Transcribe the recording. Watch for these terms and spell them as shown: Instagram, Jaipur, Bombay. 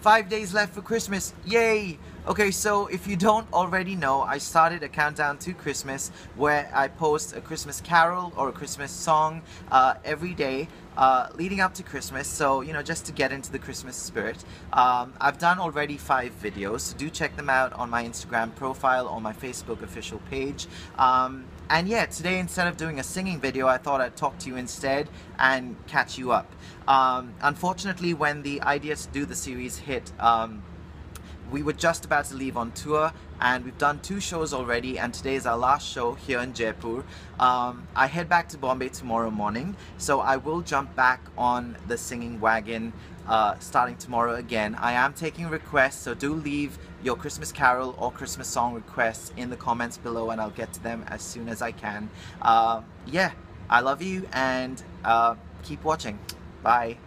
5 days left for Christmas, yay! Okay, so if you don't already know, I started a countdown to Christmas where I post a Christmas carol or a Christmas song every day leading up to Christmas, so you know, just to get into the Christmas spirit. I've done already 5 videos, so do check them out on my Instagram profile or my Facebook official page. And yeah, today instead of doing a singing video, I thought I'd talk to you instead and catch you up. Unfortunately, when the idea to do the series hit, we were just about to leave on tour, and we've done 2 shows already, and today is our last show here in Jaipur. I head back to Bombay tomorrow morning, so I will jump back on the singing wagon starting tomorrow again. I am taking requests, so do leave your Christmas carol or Christmas song requests in the comments below, and I'll get to them as soon as I can. Yeah, I love you, and keep watching. Bye.